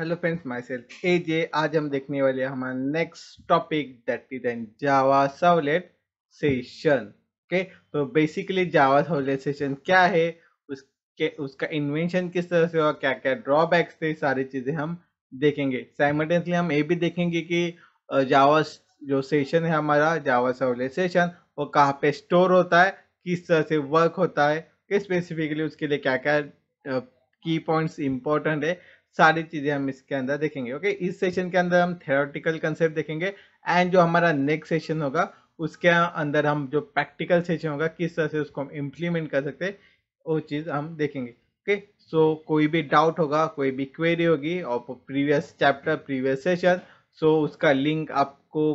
Hello friends, myself AJ. आज हम देखने वाले हैं हमारा next topic that is in Java servlet session. Okay, तो बेसिकली जावा सर्वलेट सेशन क्या है, उसका इन्वेंशन किस तरह से हुआ, क्या क्या ड्रॉबैक्स थे, सारी चीज़ें हम देखेंगे। साइमल्टेनियसली हम ये भी देखेंगे कि जावा जो सेशन है हमारा जावा सर्वलेट सेशन वो कहाँ पे स्टोर होता है, किस तरह से वर्क होता है, स्पेसिफिकली उसके लिए क्या क्या की पॉइंट्स इंपॉर्टेंट है, सारी चीज़ें हम इसके अंदर देखेंगे। ओके, इस सेशन के अंदर हम थ्योरेटिकल कंसेप्ट देखेंगे एंड जो हमारा नेक्स्ट सेशन होगा उसके अंदर हम जो प्रैक्टिकल सेशन होगा किस तरह से उसको हम इम्प्लीमेंट कर सकते हैं वो चीज़ हम देखेंगे। ओके, सो कोई भी डाउट होगा, कोई भी क्वेरी होगी और previous chapter previous session, so उसका लिंक आपको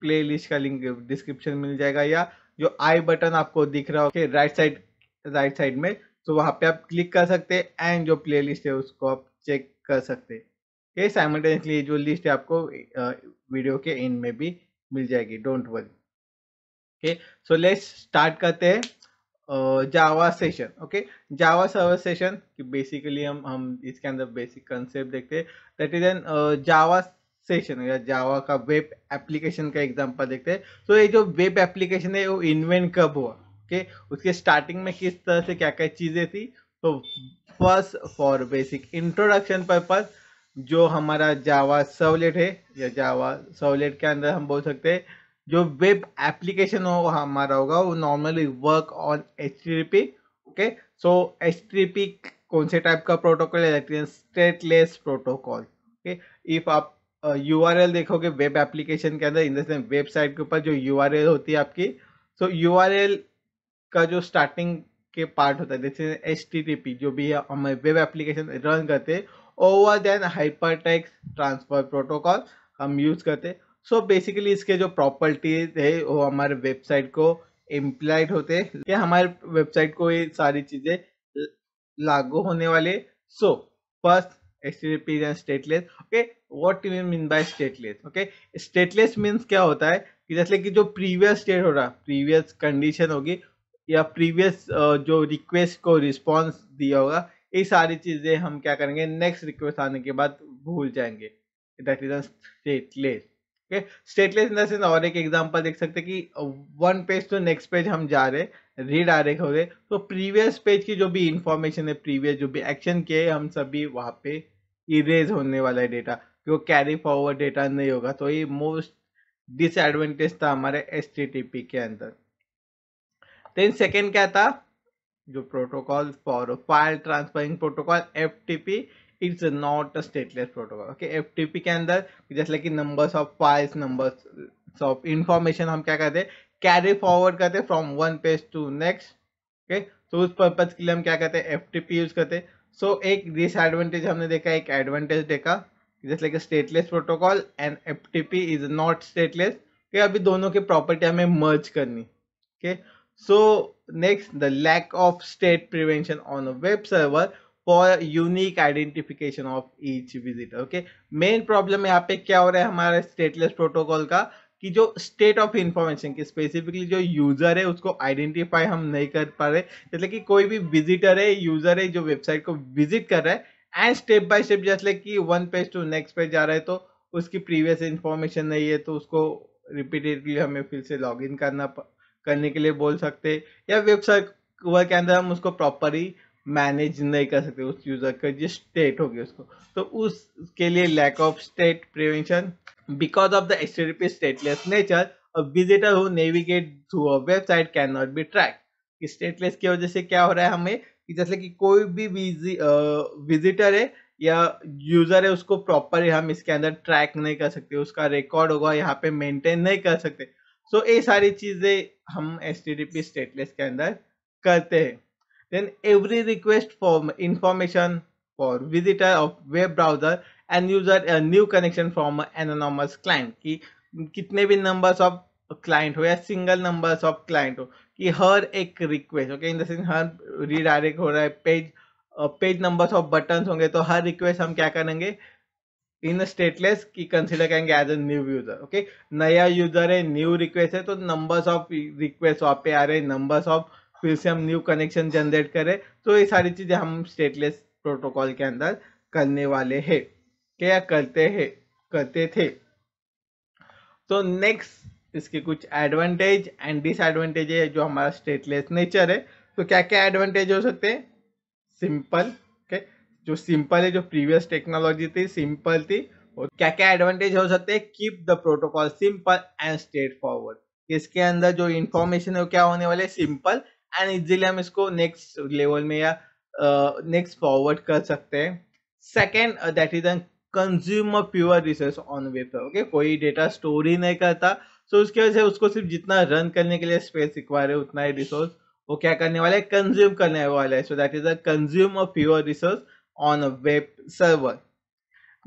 प्लेलिस्ट का लिंक डिस्क्रिप्शन मिल जाएगा या जो आई बटन आपको दिख रहा हो कि राइट साइड में, तो वहाँ पे आप क्लिक कर सकते हैं एंड जो प्लेलिस्ट है उसको आप चेक कर सकते हैं। ये साइमल्टेनियसली जो लिस्ट है आपको वीडियो के एंड में भी मिल जाएगी, don't worry. Okay, so let's start करते हैं Java session. Okay, Java server session कि बेसिकली हम इसके अंदर बेसिक कंसेप्ट देखते हैं, that is an Java session या जावा का वेब एप्लीकेशन का एग्जांपल देखते हैं। तो ये जो वेब एप्लीकेशन है वो इन्वेंट कब हुआ, ओके उसके स्टार्टिंग में किस तरह से क्या क्या चीज़ें थी। तो first for basic introduction purpose जो हमारा जावा सर्वलेट है या जावा सर्वलेट के अंदर हम बोल सकते हैं जो वेब एप्लीकेशन हो हमारा होगा वो normally work on HTTP। Okay, so HTTP कौन से टाइप का प्रोटोकॉल है, स्टेटलेस प्रोटोकॉल। ओके, इफ आप URL देखोगे वेब एप्लीकेशन के अंदर इन द सेंस वेबसाइट के ऊपर जो URL होती है आपकी, सो URL का जो स्टार्टिंग के पार्ट होता है जैसे HTTP जो भी है हमें वेब एप्लीकेशन रन करते हैं, over then hypertext transfer protocol हम यूज़ करते हैं। सो बेसिकली इसके जो प्रॉपर्टीज है वो हमारे वेबसाइट को इम्प्लाइड होते हैं कि हमारे वेबसाइट को ये सारी चीज़ें लागू होने वाले। So first HTTP and stateless. Okay, what do you mean by stateless. Okay, stateless means क्या होता है कि जैसे कि जो प्रीवियस स्टेट हो रहा, प्रीवियस कंडीशन होगी या प्रीवियस जो रिक्वेस्ट को रिस्पांस दिया होगा, ये सारी चीज़ें हम क्या करेंगे नेक्स्ट रिक्वेस्ट आने के बाद भूल जाएंगे, that is stateless. Okay, stateless in the sense और एक एग्जांपल देख सकते हैं कि one page to next page हम जा रहे रीडायरेक्ट हो रहे, तो प्रीवियस पेज की जो भी इंफॉर्मेशन है, प्रीवियस जो भी एक्शन किए है हम सभी वहाँ पे इरेज होने वाला है डेटा, क्योंकि कैरी फॉरवर्ड डेटा नहीं होगा। तो ये मोस्ट डिसएडवांटेज था हमारे HTTP के अंदर। देन सेकेंड क्या था, जो protocol for file transferring protocol FTP, it's not a stateless protocol. Okay, FTP के अंदर जैसे कि numbers of files, numbers of information हम क्या करते हैं कैरी फॉरवर्ड करते हैं from one page to next. Okay, तो उस पर्पज के लिए हम क्या करते हैं FTP यूज करते हैं। सो एक डिसएडवांटेज हमने देखा, एक एडवांटेज देखा जैसे कि stateless protocol and FTP is not stateless. अभी दोनों की प्रॉपर्टी हमें मर्ज करनी। Okay, so next the lack of state prevention on a web server for unique identification of each visitor। okay, main problem यहाँ पे क्या हो रहा है हमारे stateless protocol का कि जो state of information की specifically जो user है उसको identify हम नहीं कर पा रहे, जैसे कि कोई भी visitor है, user है जो website को visit कर रहा है and step by step जैसे कि one page to next page जा रहा है, तो उसकी previous information नहीं है, तो उसको repeatedly हमें फिर से login करने के लिए बोल सकते, या वेब सर्वर के अंदर हम उसको प्रॉपरली मैनेज नहीं कर सकते उस यूज़र का जो स्टेट होगी उसको, तो उसके लिए lack of state prevention. Because of the HTTP stateless nature a visitor who navigate through a website can not be track. Stateless की वजह से क्या हो रहा है हमें कि जैसे कि कोई भी विजिटर है या यूज़र है उसको प्रॉपरली हम इसके अंदर ट्रैक नहीं कर सकते, उसका रिकॉर्ड होगा यहाँ पे मेंटेन नहीं कर सकते। सो ये सारी चीज़ें हम HTTP स्टेटलेस के अंदर करते हैं। Then every request for information for visitor of web browser and user new connection from anonymous client, कि कितने भी नंबर्स ऑफ क्लाइंट हो या सिंगल नंबर्स ऑफ क्लाइंट हो कि हर एक request. Okay, in the sense हर रीडायरेक्ट हो रहा है पेज नंबर्स ऑफ बटन्स होंगे, तो हर रिक्वेस्ट हम क्या करेंगे इन स्टेटलेस की कंसिडर करेंगे as a new user. Okay, नया यूजर है, न्यू रिक्वेस्ट है, तो नंबर्स ऑफ रिक्वेस्ट वहाँ पे आ रहे हैं, नंबर्स ऑफ फिर से हम न्यू कनेक्शन जनरेट करें, तो ये सारी चीज़ें हम स्टेटलेस प्रोटोकॉल के अंदर करने वाले हैं। क्या करते थे। तो नेक्स्ट इसके कुछ एडवांटेज एंड डिसएडवांटेज है जो हमारा स्टेटलेस नेचर है। तो क्या क्या एडवांटेज हो सकते हैं? सिंपल, जो सिंपल है, जो प्रीवियस टेक्नोलॉजी थी सिंपल थी। और क्या क्या एडवांटेज हो सकते हैं? Keep the protocol simple and straightforward. इसके अंदर जो इन्फॉर्मेशन है वो क्या होने वाले? सिंपल एंड इजीली हम इसको नेक्स्ट लेवल में या नेक्स्ट फॉरवर्ड कर सकते हैं। Second, that is a consumer pure resource on web server. Okay, कोई डेटा स्टोर ही नहीं करता, सो उसकी वजह से उसको सिर्फ जितना रन करने के लिए स्पेस रिक्वायर है उतना ही रिसोर्स वो क्या करने वाला है? कंज्यूम करने वाला है। So that is a consumer pure resource on a web server.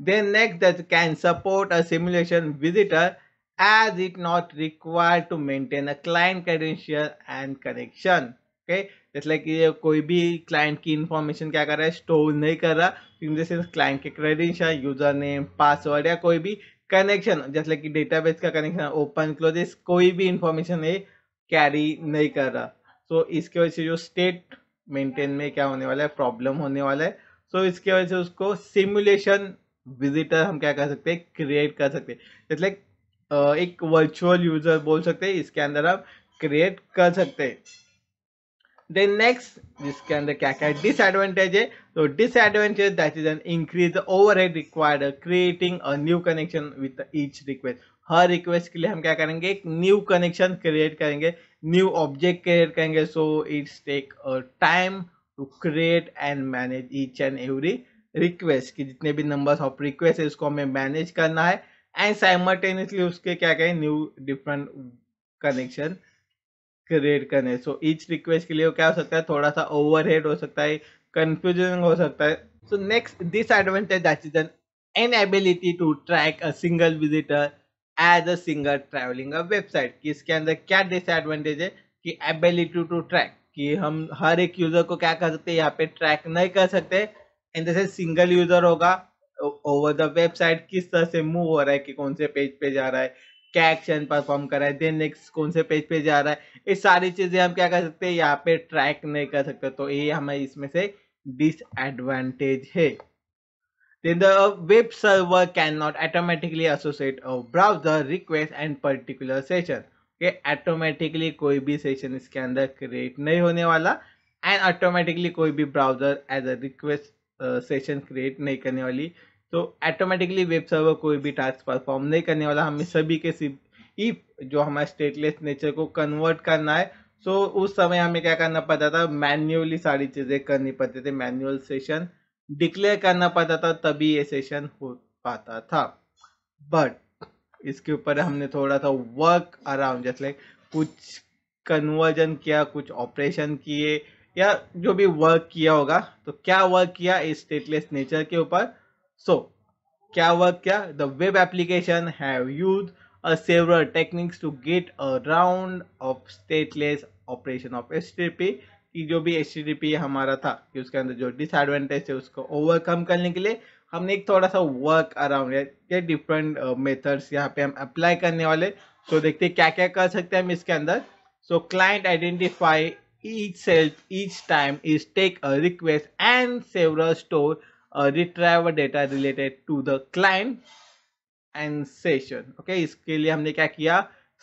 Then next, that can support a simulation visitor as it not required to maintain a client credential and connection. Okay, जैसे like ये कोई भी client की information क्या कर रहा है? Store नहीं कर रहा, जैसे client के credential, user name, password या कोई भी connection, जैसे like database का connection, open, close, कोई भी information ये carry नहीं कर रहा। So इसके वजह से जो state maintain में क्या होने वाला है? Problem होने वाला है। तो इसके वजह से उसको सिमुलेशन विजिटर हम क्या कर सकते हैं? क्रिएट कर सकते हैं। लाइक एक वर्चुअल यूजर बोल सकते हैं, इसके अंदर आप क्रिएट कर सकते हैं। देन नेक्स्ट, जिसके अंदर क्या क्या डिसएडवांटेज है? तो disadvantage, that is an increase overhead required creating a new connection with each request. हर रिक्वेस्ट के लिए हम क्या करेंगे? एक न्यू कनेक्शन क्रिएट करेंगे, न्यू ऑब्जेक्ट क्रिएट करेंगे। So it's take time to create and manage each and every request कि जितने भी numbers of request है इसको हमें manage करना है and simultaneously उसके क्या कहें? new different connection create करने। so each request के लिए क्या हो सकता है? थोड़ा सा overhead हो सकता है, confusing हो सकता है। so next disadvantage, that is an inability to track a single visitor as a single traveling a website। कि इसके अंदर क्या disadvantage है? कि ability to track, कि हम हर एक यूजर को क्या कर सकते हैं? यहाँ पे ट्रैक नहीं कर सकते। एंड जैसे सिंगल यूजर होगा ओवर द वेबसाइट, किस तरह से मूव हो रहा है, कि कौन से पेज पे जा रहा है, क्या एक्शन परफॉर्म कर रहा है, देन नेक्स्ट कौन से पेज पे जा रहा है, ये सारी चीजें हम क्या कर सकते हैं? यहाँ पे ट्रैक नहीं कर सकते। तो ये हमें इसमें से डिसएडवांटेज है। Then the web server can not automatically associate a browser request and particular session. Automatically कोई भी सेशन इसके अंदर क्रिएट नहीं होने वाला एंड ऑटोमेटिकली कोई भी browser as a request session create नहीं करने वाली। तो ऑटोमेटिकली वेब सर्वर कोई भी टास्क परफॉर्म नहीं करने वाला। हमें सभी के इफ जो हमारे स्टेटलेस नेचर को कन्वर्ट करना है, सो उस समय हमें क्या करना पड़ता था? मैन्युअली सारी चीज़ें करनी पड़ती थी, मैन्युअल सेशन डिक्लेयर करना पड़ता था, तभी ये सेशन हो पाता था। बट इसके ऊपर हमने थोड़ा सा वर्क अराउंड, जैसे लाइक कुछ कन्वर्जन किया, कुछ ऑपरेशन किए या जो भी वर्क किया होगा। तो क्या वर्क किया इस स्टेटलेस नेचर के ऊपर? सो क्या वर्क किया? The web application have used a several techniques to get around of stateless operation of HTTP। कि जो भी HTTP हमारा था कि उसके अंदर जो डिसएडवांटेज है उसको ओवरकम करने के लिए हमने एक थोड़ा सा वर्क अराउंड या डिफरेंट मेथड्स यहाँ पे हम अप्लाई करने वाले। तो देखते क्या क्या कर सकते हैं हम इसके अंदर। सो client identify each self each time is take a request and several store retrieve data related to the client and session. Okay, इसके लिए हमने क्या किया?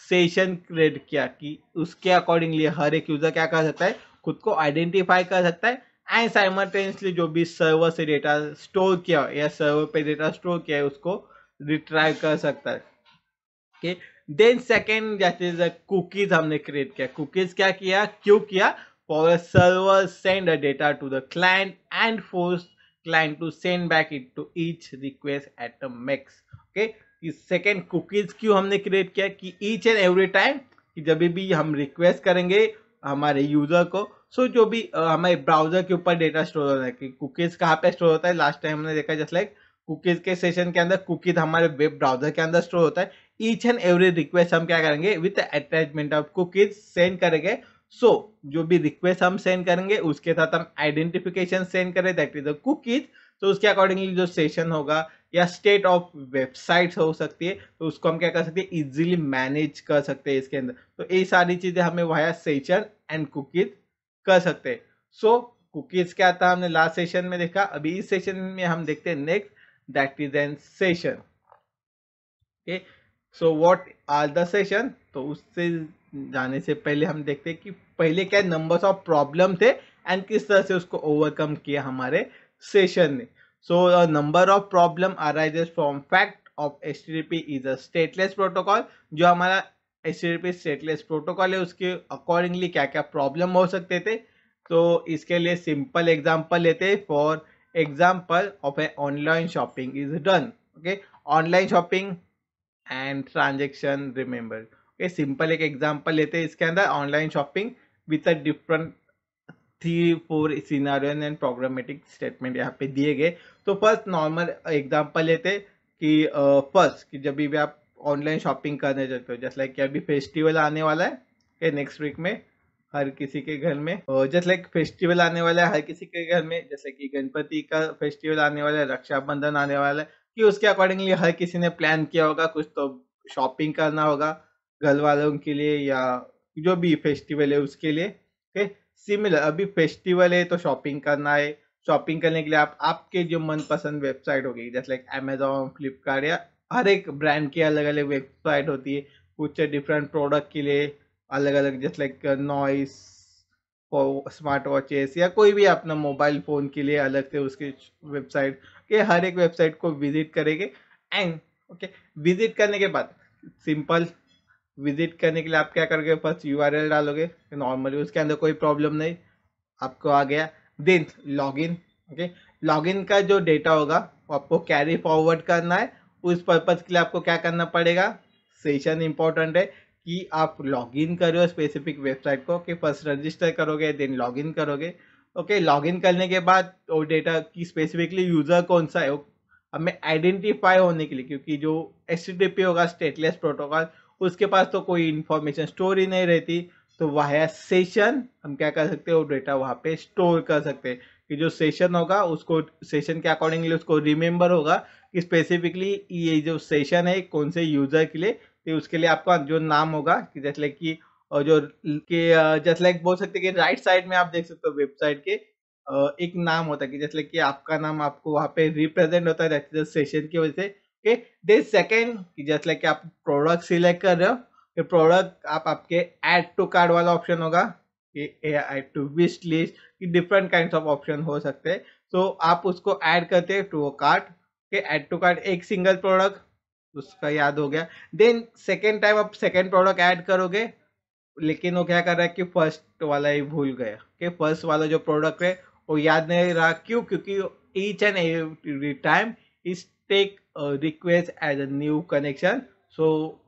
सेशन क्रिएट किया, कि उसके अकॉर्डिंगली हर एक यूजर क्या कर सकता है? खुद को आइडेंटिफाई कर सकता है एंड साइमल्टेनियसली जो भी सर्वर से डेटा स्टोर किया हो या सर्वर पे डेटा स्टोर किया है उसको रिट्राइव कर सकता है। ओके, देन सेकेंड, जैसे कुकीज हमने क्रिएट किया। कुकीज क्या किया? क्यों किया? For server send a data to the client and force client to send back it to each request at a max. Okay, second cookies क्यों हमने क्रिएट किया? कि ईच एंड एवरी टाइम कि जब भी हम रिक्वेस्ट करेंगे हमारे यूजर को, सो जो भी हमारे ब्राउजर के ऊपर डेटा स्टोर होता है, कि कुकीज कहाँ पे स्टोर होता है? लास्ट टाइम हमने देखा जस्ट लाइक कुकीज के सेशन के अंदर कुकीज हमारे वेब ब्राउजर के अंदर स्टोर होता है। ईच एंड एवरी रिक्वेस्ट हम क्या करेंगे? With attachment of cookies send करेंगे। सो जो भी रिक्वेस्ट हम सेंड करेंगे उसके साथ हम आइडेंटिफिकेशन सेंड करें, दैट इज द कुकीज। तो उसके अकॉर्डिंगली जो सेशन होगा या स्टेट ऑफ वेबसाइट्स हो सकती है, तो उसको हम क्या कर सकते हैं? इजीली मैनेज कर सकते हैं इसके अंदर। तो ये सारी चीजें हमें वाया सेशन एंड कुकीज कर सकते हैं। सो कुकीज क्या था हमने लास्ट सेशन में देखा, अभी इस सेशन में हम देखते हैं next that is an session. Okay, so what are the session? तो उससे जाने से पहले हम देखते हैं कि पहले क्या नंबर्स ऑफ प्रॉब्लम थे एंड किस तरह से उसको ओवरकम किया हमारे सेशन ने. So the number of problem arises from fact of HTTP is a stateless protocol. जो हमारा HTTP stateless protocol है उसके accordingly क्या क्या problem हो सकते थे. तो इसके लिए simple example लेते हैं. For example of a online shopping is done. Okay, online shopping and transaction remembered. Okay, simple एक example लेते हैं इसके अंदर online shopping with a different 3-4 सिनारियोन एंड प्रोग्रामेटिक स्टेटमेंट यहाँ पे दिए गए. तो फर्स्ट नॉर्मल एग्जांपल लेते कि फर्स्ट कि जब भी आप ऑनलाइन शॉपिंग करने जाते हो, जस्ट लाइक कि अभी फेस्टिवल आने वाला है कि नेक्स्ट वीक में हर किसी के घर में, जस्ट लाइक फेस्टिवल आने वाला है हर किसी के घर में, जैसे कि गणपति का फेस्टिवल आने वाला है, रक्षाबंधन आने वाला है, कि उसके अकॉर्डिंगली हर किसी ने प्लान किया होगा कुछ तो शॉपिंग करना होगा घर वालों के लिए या जो भी फेस्टिवल है उसके लिए. ओके, सिमिलर अभी फेस्टिवल है तो शॉपिंग करना है. शॉपिंग करने के लिए आप आपके जो मनपसंद वेबसाइट होगी, जैसे लाइक अमेजोन, फ्लिपकार्ट, या हर एक ब्रांड की अलग अलग वेबसाइट होती है कुछ डिफरेंट प्रोडक्ट के लिए अलग अलग, जैसे लाइक नॉइस स्मार्ट वॉचेस या कोई भी अपना मोबाइल फ़ोन के लिए अलग से उसकी वेबसाइट के हर एक वेबसाइट को विजिट करेंगे. एंड ओके, विजिट करने के बाद सिंपल विजिट करने के लिए आप क्या करोगे, फर्स्ट यूआरएल डालोगे नॉर्मली, उसके अंदर कोई प्रॉब्लम नहीं, आपको आ गया. Then login. ओके, लॉगिन का जो डेटा होगा वो आपको कैरी फॉरवर्ड करना है. उस पर्पज़ के लिए आपको क्या करना पड़ेगा, सेशन इंपॉर्टेंट है कि आप लॉगिन करो स्पेसिफिक वेबसाइट को, कि फर्स्ट रजिस्टर करोगे देन लॉगिन करोगे. ओके, लॉगिन करने के बाद वो डेटा की स्पेसिफिकली यूज़र कौन सा है हमें आइडेंटिफाई होने के लिए, क्योंकि जो HTTP होगा स्टेटलेस प्रोटोकॉल उसके पास तो कोई इन्फॉर्मेशन स्टोर ही नहीं रहती. तो वाया सेशन हम क्या कर सकते हैं, वो डेटा वहाँ पे स्टोर कर सकते हैं कि जो सेशन होगा उसको सेशन के अकॉर्डिंगली उसको रिमेंबर होगा कि स्पेसिफिकली ये जो सेशन है कौन से यूज़र के लिए. तो उसके लिए आपका जो नाम होगा कि जैसे लाइक कि जो के जैसे लाइक बोल सकते कि राइट साइड में आप देख सकते हो वेबसाइट के एक नाम होता है कि जैसे लाइक कि आपका नाम आपको वहाँ पे रिप्रेजेंट होता है सेशन की वजह से. देन सेकेंड जस्ट लाइक आप प्रोडक्ट सिलेक्ट कर रहे हो, ये प्रोडक्ट आप आपके ऐड टू कार्ड वाला ऑप्शन होगा, ऐड टू विश लिस्ट की डिफरेंट काइंड ऑफ ऑप्शन हो सकते हैं. तो आप उसको ऐड करते हैं टू कार्ट के, ऐड टू कार्ट एक सिंगल प्रोडक्ट उसका याद हो गया. देन सेकेंड टाइम आप सेकेंड प्रोडक्ट ऐड करोगे, लेकिन वो क्या कर रहा है कि फर्स्ट वाला ही भूल गया कि फर्स्ट वाला जो प्रोडक्ट है वो याद नहीं रहा. क्यों? क्योंकि each and every time is take request as a new connection. So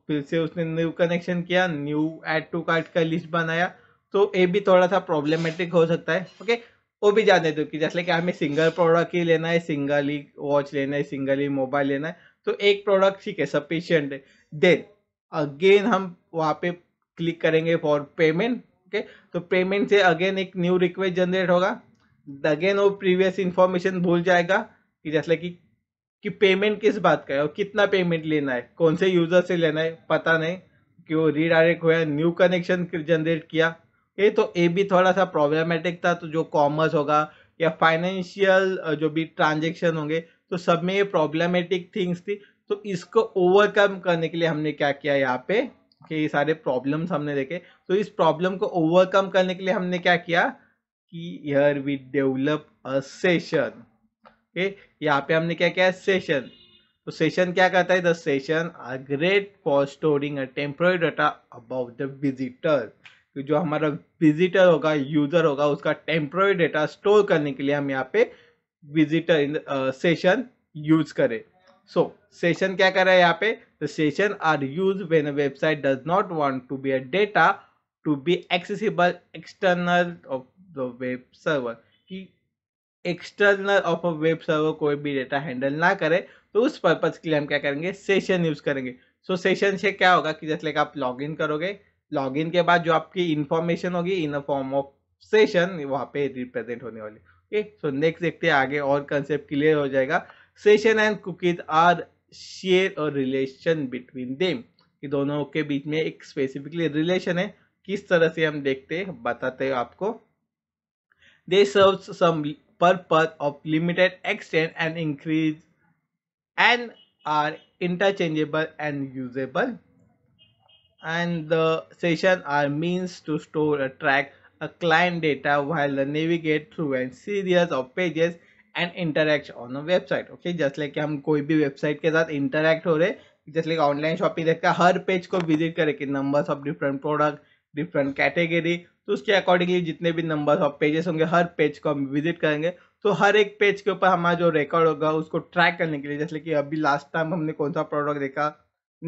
फिर से उसने न्यू कनेक्शन किया, न्यू ऐड टू कार्ट का लिस्ट बनाया. तो ये भी थोड़ा सा प्रॉब्लमेटिक हो सकता है. ओके, वो भी जाने दो कि जैसे कि हमें सिंगल प्रोडक्ट ही लेना है, सिंगल ही वॉच लेना है, सिंगल ही मोबाइल लेना है, तो एक प्रोडक्ट ठीक है, सफिशियंट है. देन अगेन हम वहाँ पे क्लिक करेंगे फॉर पेमेंट. ओके, तो पेमेंट से अगेन एक न्यू रिक्वेस्ट जनरेट होगा. अगेन वो प्रीवियस इंफॉर्मेशन भूल जाएगा कि जैसे कि पेमेंट किस बात का है और कितना पेमेंट लेना है, कौन से यूज़र से लेना है पता नहीं, कि वो रीडायरेक्ट हुआ, न्यू कनेक्शन जनरेट किया. ये तो ये भी थोड़ा सा प्रॉब्लमेटिक था. तो जो कॉमर्स होगा या फाइनेंशियल जो भी ट्रांजेक्शन होंगे तो सब में ये प्रॉब्लमेटिक थिंग्स थी. तो इसको ओवरकम करने के लिए हमने क्या किया यहाँ पे कि ये सारे प्रॉब्लम्स हमने देखे. तो इस प्रॉब्लम को ओवरकम करने के लिए हमने क्या किया कि here we develop a session. यहाँ पे हमने क्या किया, सेशन. तो सेशन क्या करता है, the session are great for storing a temporary data about the visitor. तो जो हमारा विजिटर होगा, यूजर होगा, उसका टेम्पररी डाटा स्टोर करने के लिए हम यहाँ पे विजिटर इन सेशन यूज करें. सो सेशन क्या कर रहा है यहाँ पे, the session are use when a website does not want to be a data to be accessible external of the web server. कि external of a web server कोई भी डेटा हैंडल ना करे, तो उस पर्पज़ के लिए हम क्या करेंगे, सेशन यूज़ करेंगे. सो सेशन से क्या होगा कि जैसे आप लॉगिन करोगे, लॉगिन के बाद जो आपकी इन्फॉर्मेशन होगी in a form of session वहाँ पे रिप्रेजेंट होने वाली. ओके, सो नेक्स्ट देखते हैं आगे और कंसेप्ट क्लियर हो जाएगा. Session and cookies are share और रिलेशन बिटवीन देम. कि दोनों के बीच में एक स्पेसिफिकली रिलेशन है, किस तरह से हम देखते बताते हैं आपको. They serves some purpose of limited extent and increase and are interchangeable and usable, and the sessions are means to store or track a client data while they navigate through a series of pages and interact on a website. Okay, just like हम कोई भी website के साथ interact हो रहे, just like online shopping देखकर हर page को visit करें कि numbers of different product, different category, तो उसके accordingly जितने भी numbers of pages होंगे हर page को हम visit करेंगे. तो हर एक पेज के ऊपर हमारा जो रिकॉर्ड होगा उसको ट्रैक करने के लिए, जैसे कि अभी लास्ट टाइम हमने कौन सा प्रोडक्ट देखा,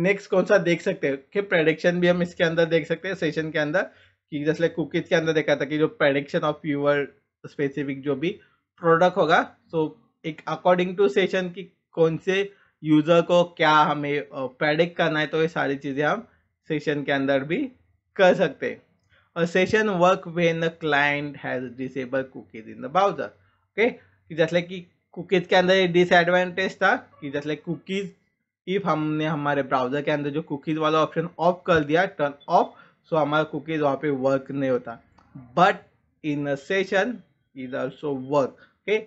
नेक्स्ट कौन सा देख सकते हैं कि प्रेडिक्शन भी हम इसके अंदर देख सकते हैं सेशन के अंदर, कि जैसे कुकीज के अंदर देखा था कि जो प्रेडिक्शन ऑफ यूअर स्पेसिफिक जो भी प्रोडक्ट होगा, तो एक अकॉर्डिंग टू सेशन की कौन से यूज़र को क्या हमें प्रेडिक्ट करना है, तो ये सारी चीज़ें हम सेशन के अंदर भी कर सकते हैं. और session work when the client has disable cookies in the browser. Okay, जैसे कि कुकीज़ के अंदर ये डिसएडवांटेज था कि जैसे कुकीज़ इफ़ हमने हमारे ब्राउज़र के अंदर जो कुकीज़ वाला ऑप्शन ऑफ कर दिया, टर्न ऑफ, सो हमारा कुकीज़ वहाँ पे वर्क नहीं होता. But in a session is also work. Okay,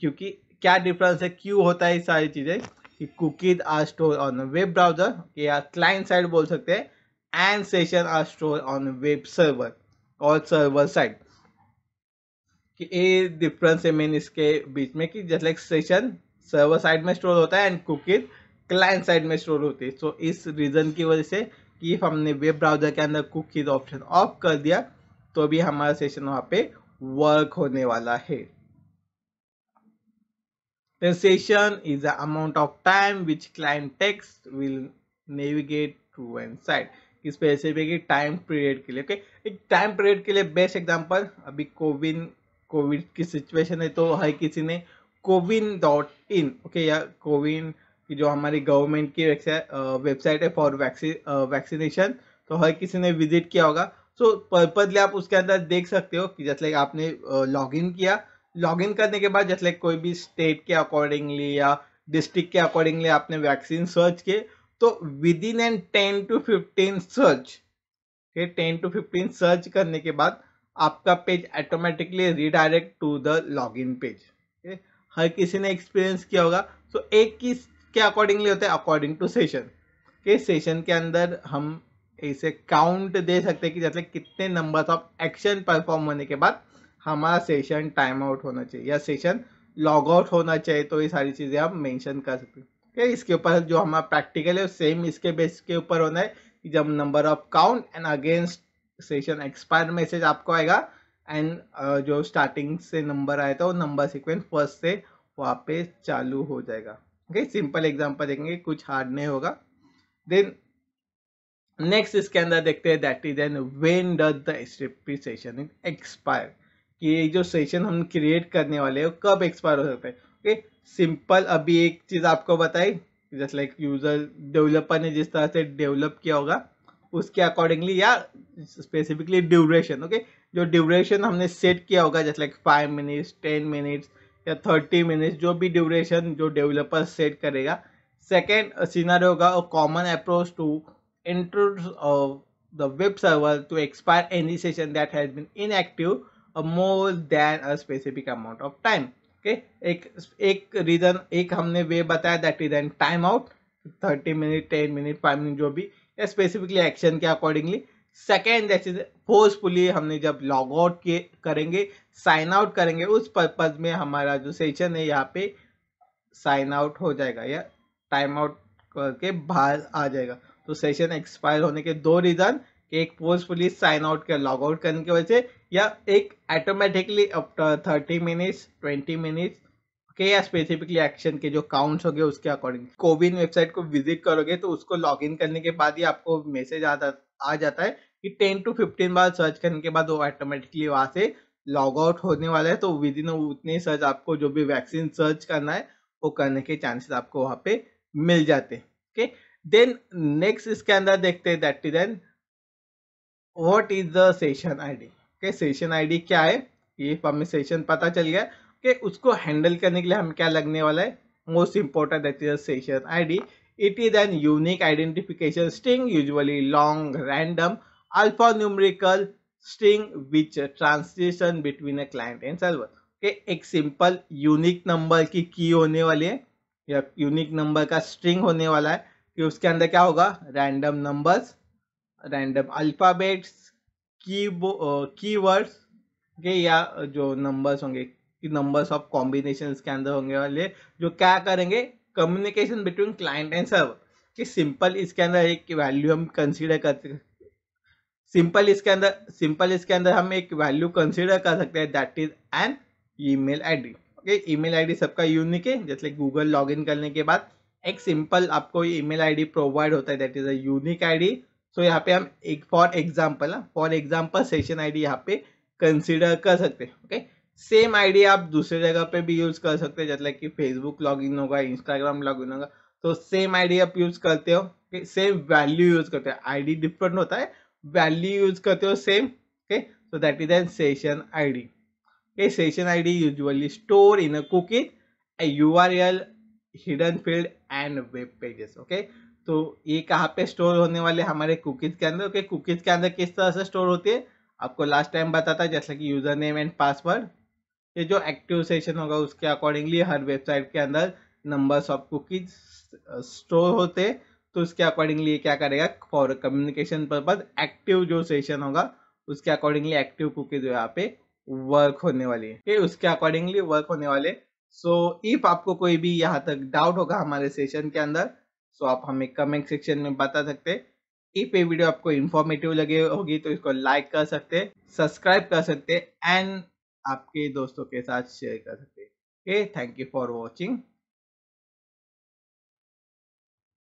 क्योंकि क्या डिफरेंस है, क्यों होता है ये सारी चीज़ें कि cookies are store on web browser या क्लाइंट साइड बोल सकते हैं, and session are store on web server और सर्वर साइड, कि ये डिफरेंस है मेन इसके बीच में, कि जैसे लाइक सेशन सर्वर साइड में स्टोर होता है एंड कुकीज क्लाइंट साइड में स्टोर होती है. सो इस रीज़न की वजह से कि हमने वेब ब्राउज़र के अंदर कुकीज ऑप्शन ऑफ कर दिया तो भी हमारा सेशन वहाँ पे वर्क होने वाला है. The session is the amount of time which client takes will navigate through and side, specific time period के लिए. ओके, एक टाइम पीरियड के लिए बेस्ट एग्जाम्पल, अभी कोविड की सिचुएशन है तो हर किसी ने covin.in ओके, या कोविन की जो हमारी गवर्नमेंट की वेबसाइट है फॉर वैक्सीनेशन, तो हर किसी ने विजिट किया होगा. सो पर्पजली आप उसके अंदर देख सकते हो कि जैसे आपने लॉगिन किया, लॉगिन करने के बाद जैसे कोई भी स्टेट के अकॉर्डिंगली या डिस्ट्रिक्ट के अकॉर्डिंगली आपने वैक्सीन सर्च किए, तो within and 10 to 15 search, 10 to 15 search करने के बाद आपका page automatically redirect to the login page. हर किसी ने एक्सपीरियंस किया होगा. सो एक किस के अकॉर्डिंगली होता है, अकॉर्डिंग टू सेशन, के सेशन के अंदर हम ऐसे काउंट दे सकते हैं कि जैसे कितने नंबर्स ऑफ एक्शन परफॉर्म होने के बाद हमारा सेशन टाइम आउट होना चाहिए या सेशन लॉग आउट होना चाहिए, तो ये सारी चीज़ें हम मेंशन कर सकते हैं. okay, इसके ऊपर जो हमारा प्रैक्टिकल है सेम इसके बेस के ऊपर होना है कि जब number of count and against session expire message आपको आएगा, एंड जो स्टार्टिंग से नंबर आया था वो नंबर सीक्वेंस फर्स्ट से वहाँ पे चालू हो जाएगा. ओके, सिंपल एग्जांपल देखेंगे, कुछ हार्ड नहीं होगा. देन नेक्स्ट इसके अंदर देखते हैं that is an when does the HTTP session is expire, कि ये जो सेशन हम क्रिएट करने वाले हैं कब एक्सपायर हो सकता है. ओके, सिंपल अभी एक चीज़ आपको बताई, जस्ट लाइक यूजर डेवलपर ने जिस तरह से डेवलप किया होगा उसके अकॉर्डिंगली, या स्पेसिफिकली ड्यूरेशन. ओके, जो ड्यूरेशन हमने सेट किया होगा जैसे लाइक 5 मिनट्स, 10 मिनट्स या 30 मिनट्स, जो भी ड्यूरेशन जो डेवलपर सेट करेगा. सेकेंड सिनारियो होगा a common approach to introduce the web server to expire any session that has been inactive more than a specific amount of time. Okay, एक reason एक हमने वे बताया that is an time out, 30 minute, 10 minute, 5 minute, जो भी specifically action के accordingly. Second, जैसे forcefully हमने जब लॉग आउट करेंगे, साइन आउट करेंगे, उस पर्पज में हमारा जो सेशन है यहाँ पे साइन आउट हो जाएगा या टाइम आउट करके बाहर आ जाएगा. तो सेशन एक्सपायर होने के दो रीज़न, एक फोर्सफुली साइन आउट कर लॉग आउट करने की वजह से, या एक ऑटोमेटिकली आफ्टर 30 मिनट्स, 20 मिनट्स के, या स्पेसिफिकली एक्शन के जो काउंट्स हो गए उसके अकॉर्डिंग. कोविन वेबसाइट को विजिट करोगे तो उसको लॉगिन करने के बाद ही आपको मैसेज आ जाता है कि 10 to 15 बार सर्च करने के बाद वो ऑटोमेटिकली वहाँ से लॉग आउट होने वाला है. तो विद इन उतने सर्च आपको जो भी वैक्सीन सर्च करना है वो करने के चांसेस आपको वहाँ पे मिल जाते हैं. ओके, देन नेक्स्ट इसके अंदर देखते हैं that is an what is the session ID. Okay, session ID क्या है, ये हमें सेशन पता चल गया कि उसको हैंडल करने के लिए हम क्या लगने वाला है. Most important that is session ID. It is an unique identification string, usually long random alphanumerical string which transition between a client and server. एक सिंपल यूनिक नंबर की होने वाली है या यूनिक नंबर का स्ट्रिंग होने वाला है कि उसके अंदर क्या होगा, random numbers, random alphabets, keywords के या जो नंबर्स होंगे, नंबर्स ऑफ कॉम्बिनेशन के अंदर होंगे वाले, जो क्या करेंगे communication between client and server कि सिंपल इसके अंदर एक वैल्यू हम कंसीडर करते हैं, सिंपल इसके अंदर हम एक वैल्यू कंसीडर कर सकते हैं, that is an email ID. Okay, email ID सबका यूनिक है, जैसे गूगल लॉगिन करने के बाद एक सिंपल आपको ईमेल आईडी प्रोवाइड होता है, that is a unique ID. So यहाँ पे हम एक फॉर एग्जाम्पल सेशन आईडी यहाँ पे कंसीडर कर सकते हैं। ओके, सेम आईडी आप दूसरे जगह पे भी यूज कर सकते हैं, जैसे कि फेसबुक लॉगिन होगा, इंस्टाग्राम लॉगिन होगा, तो सेम आईडी आप यूज करते हो, सेम वैल्यू यूज करते हो, आईडी डिफरेंट होता है, वैल्यू यूज करते हो same. Okay, so that is an session ID. ये session ID usually store in a cookie, a URL, hidden field and web pages. Okay, तो ये कहाँ पे स्टोर होने वाले, हमारे कुकीज के अंदर। ओके, कुकीज के अंदर किस तरह से स्टोर होती है आपको लास्ट टाइम बताता, जैसे कि यूजर नेम एंड पासवर्ड। ये जो एक्टिव सेशन होगा उसके अकॉर्डिंगली हर वेबसाइट के अंदर नंबर्स ऑफ कुकीज स्टोर होते, तो उसके अकॉर्डिंगली क्या करेगा, फॉर कम्युनिकेशन पर्पज एक्टिव जो सेशन होगा उसके अकॉर्डिंगली एक्टिव कुकी जो यहाँ पे वर्क होने वाली है, ये उसके अकॉर्डिंगली वर्क होने वाले। सो इफ आपको कोई भी यहाँ तक डाउट होगा हमारे सेशन के अंदर, सो आप हमें कमेंट सेक्शन में बता सकते। इफ ये वीडियो आपको इन्फॉर्मेटिव लगे होगी तो इसको लाइक कर सकते, सब्सक्राइब कर सकते एंड आपके दोस्तों के साथ शेयर कर सकते। Thank you for watching.